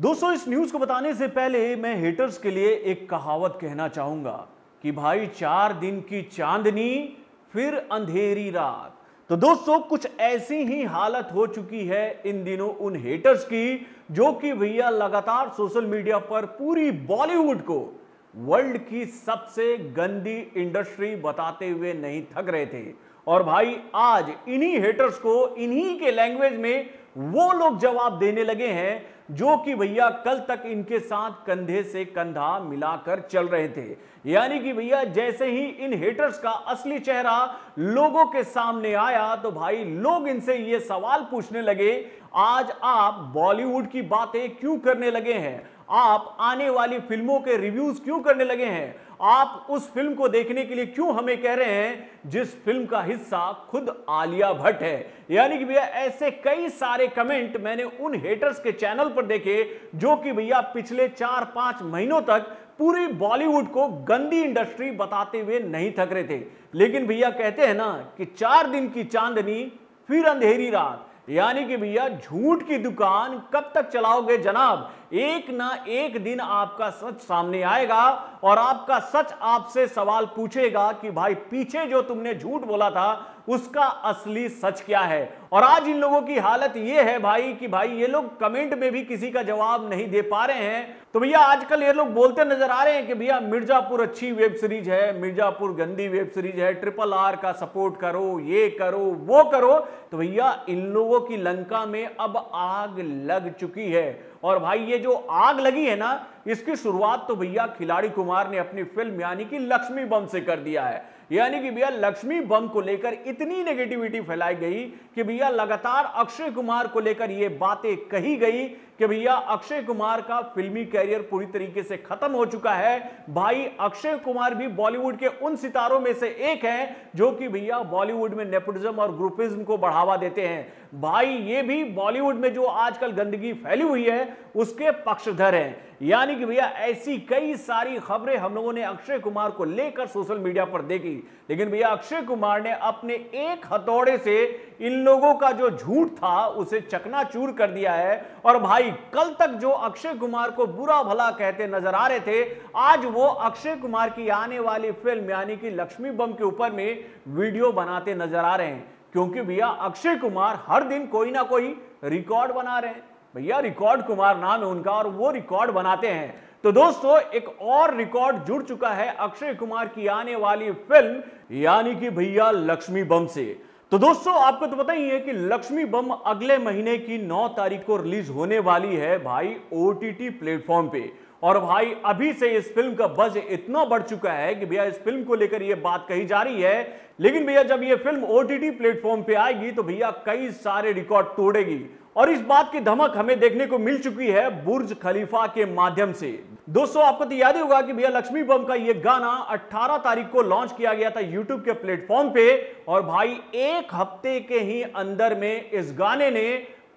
दोस्तों, इस न्यूज को बताने से पहले मैं हेटर्स के लिए एक कहावत कहना चाहूंगा कि भाई 4 दिन की चांदनी फिर अंधेरी रात। तो दोस्तों, कुछ ऐसी ही हालत हो चुकी है इन दिनों उन हेटर्स की जो कि भैया लगातार सोशल मीडिया पर पूरी बॉलीवुड को वर्ल्ड की सबसे गंदी इंडस्ट्री बताते हुए नहीं थक रहे थे। और भाई आज इन्हीं हेटर्स को इन्हीं के लैंग्वेज में वो लोग जवाब देने लगे हैं जो कि भैया कल तक इनके साथ कंधे से कंधा मिलाकर चल रहे थे। यानी कि भैया जैसे ही इन हेटर्स का असली चेहरा लोगों के सामने आया तो भाई लोग इनसे ये सवाल पूछने लगे, आज आप बॉलीवुड की बातें क्यों करने लगे हैं, आप आने वाली फिल्मों के रिव्यूज क्यों करने लगे हैं, आप उस फिल्म को देखने के लिए क्यों हमें कह रहे हैं जिस फिल्म का हिस्सा खुद आलिया भट्ट है। यानी कि भैया ऐसे कई सारे कमेंट मैंने उन हेटर्स के चैनल पर देखे जो कि भैया पिछले 4-5 महीनों तक पूरी बॉलीवुड को गंदी इंडस्ट्री बताते हुए नहीं थक रहे थे। लेकिन भैया कहते हैं ना कि 4 दिन की चांदनी फिर अंधेरी रात, यानी कि भैया झूठ की दुकान कब तक चलाओगे जनाब, एक ना एक दिन आपका सच सामने आएगा और आपका सच आपसे सवाल पूछेगा कि भाई पीछे जो तुमने झूठ बोला था उसका असली सच क्या है। और आज इन लोगों की हालत यह है भाई कि भाई ये लोग कमेंट में भी किसी का जवाब नहीं दे पा रहे हैं। तो भैया आजकल ये लोग बोलते नजर आ रहे हैं कि भैया मिर्जापुर अच्छी वेब सीरीज है, मिर्जापुर गंदी वेब सीरीज है, ट्रिपल R का सपोर्ट करो, ये करो वो करो। तो भैया इन लोगों की लंका में अब आग लग चुकी है। और भाई ये जो आग लगी है ना, इसकी शुरुआत तो भैया खिलाड़ी कुमार ने अपनी फिल्म यानी कि लक्ष्मी बम से कर दिया है। यानी कि भैया लक्ष्मी बम को लेकर इतनी नेगेटिविटी फैलाई गई कि भैया लगातार अक्षय कुमार को लेकर ये बातें कही गई कि भैया अक्षय कुमार का फिल्मी कैरियर पूरी तरीके से खत्म हो चुका है। भाई अक्षय कुमार भी बॉलीवुड के उन सितारों में से एक है जो कि भैया बॉलीवुड में नेपोटिज्म और ग्रुपिज्म को बढ़ावा देते हैं। भाई ये भी बॉलीवुड में जो आजकल गंदगी फैली हुई है उसके पक्षधर हैं। यानी कि भैया ऐसी कई सारी खबरें हम लोगों ने अक्षय कुमार को लेकर सोशल मीडिया पर देखी, लेकिन भैया अक्षय कुमार ने अपने एक हथौड़े से इन लोगों का जो झूठ था उसे चकनाचूर कर दिया है। और भाई कल तक जो अक्षय कुमार को बुरा भला कहते नजर आ रहे थे, आज वो अक्षय कुमार की आने वाली फिल्म यानी कि लक्ष्मी बम के ऊपर में वीडियो बनाते नजर आ रहे हैं। क्योंकि भैया अक्षय कुमार हर दिन कोई ना कोई रिकॉर्ड बना रहे हैं। भैया रिकॉर्ड कुमार नाम है उनका और वो रिकॉर्ड बनाते हैं। तो दोस्तों, एक और रिकॉर्ड जुड़ चुका है अक्षय कुमार की आने वाली फिल्म यानी कि भैया लक्ष्मी बम से। तो दोस्तों, आपको तो पता ही है कि लक्ष्मी बम अगले महीने की 9 तारीख को रिलीज होने वाली है भाई OTT प्लेटफॉर्म पे। और भाई अभी से इस फिल्म का बज इतना बढ़ चुका है कि भैया इस फिल्म को लेकर यह बात कही जा रही है। लेकिन भैया जब यह फिल्म OTT प्लेटफॉर्म पे आएगी तो भैया कई सारे रिकॉर्ड तोड़ेगी और इस बात की धमक हमें देखने को मिल चुकी है बुर्ज खलीफा के माध्यम से। दोस्तों, आपको तो याद ही होगा कि भैया लक्ष्मी बम का ये गाना 18 तारीख को लॉन्च किया गया था YouTube के प्लेटफॉर्म पे और भाई 1 हफ्ते के ही अंदर में इस गाने ने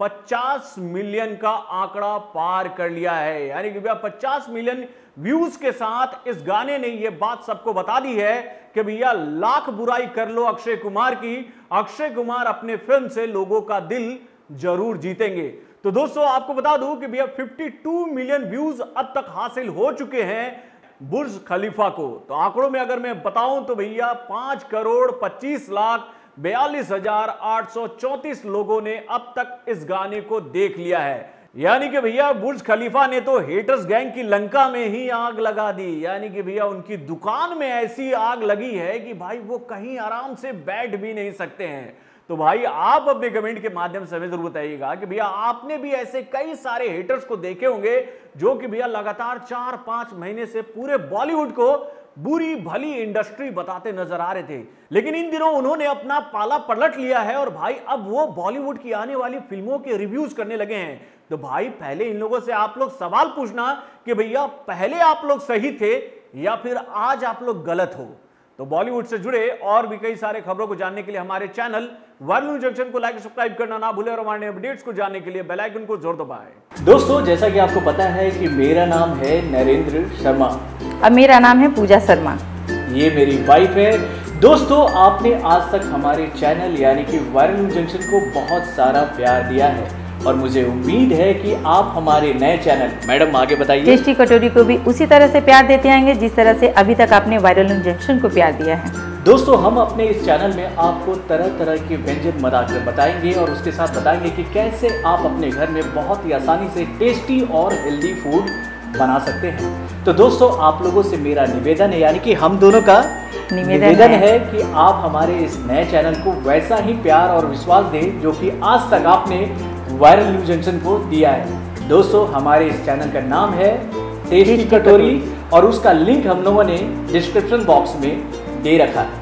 50 मिलियन का आंकड़ा पार कर लिया है। यानी कि भैया 50 मिलियन व्यूज के साथ इस गाने ने यह बात सबको बता दी है कि भैया लाख बुराई कर लो अक्षय कुमार की, अक्षय कुमार अपने फिल्म से लोगों का दिल जरूर जीतेंगे। तो दोस्तों, आपको बता दूं कि भैया 52 मिलियन व्यूज अब तक हासिल हो चुके हैं बुर्ज खलीफा को। तो आंकड़ों में अगर मैं बताऊं तो भैया 5,25,42,834 लोगों ने अब तक इस गाने को देख लिया है। यानी कि भैया बुर्ज खलीफा ने तो हेटर्स गैंग की लंका में ही आग लगा दी। यानी कि भैया उनकी दुकान में ऐसी आग लगी है कि भाई वो कहीं आराम से बैठ भी नहीं सकते हैं। तो भाई आप अपने कमेंट के माध्यम से हमें जरूर बताइएगा कि भैया आपने भी ऐसे कई सारे हेटर्स को देखे होंगे जो कि भैया लगातार 4-5 महीने से पूरे बॉलीवुड को बुरी भली इंडस्ट्री बताते नजर आ रहे थे। लेकिन इन दिनों उन्होंने अपना पाला पलट लिया है और भाई अब वो बॉलीवुड की आने वाली फिल्मों के रिव्यूज करने लगे हैं। तो भाई पहले इन लोगों से आप लोग सवाल पूछना कि भैया पहले आप लोग सही थे या फिर आज आप लोग गलत हो। तो बॉलीवुड से जुड़े और भी कई सारे खबरों को जानने के लिए हमारे चैनल वायरल न्यूज जंक्शन को लाइक और सब्सक्राइब करना ना भूलें और हमारे अपडेट्स को जानने के लिए बेल आइकन को जोर दबाएं। दोस्तों, जैसा कि आपको पता है कि मेरा नाम है नरेंद्र शर्मा और मेरा नाम है पूजा शर्मा, ये मेरी वाइफ है। दोस्तों, आपने आज तक हमारे चैनल यानी कि वायरल न्यूज जंक्शन को बहुत सारा प्यार दिया है और मुझे उम्मीद है कि आप हमारे नए चैनल, मैडम आगे बताइए, टेस्टी कटोरी को भी उसी तरह से प्यार देते आएंगे जिस तरह से अभी तक आपने वायरल न्यूज जंक्शन को प्यार दिया है। दोस्तों, हम अपने इस चैनल में आपको तरह तरह के व्यंजन बनाकर बताएंगे और उसके साथ बताएंगे कि कैसे आप अपने घर में बहुत ही आसानी से टेस्टी और हेल्दी फूड बना सकते हैं। तो दोस्तों, आप लोगों से मेरा निवेदन है, यानी कि हम दोनों का निवेदन है कि आप हमारे इस नए चैनल को वैसा ही प्यार और विश्वास दें जो कि आज तक आपने वायरल न्यूज जंक्शन को दिया है। दोस्तों, हमारे इस चैनल का नाम है टेस्टी कटोरी और उसका लिंक हम लोगों ने डिस्क्रिप्शन बॉक्स में दे रखा है।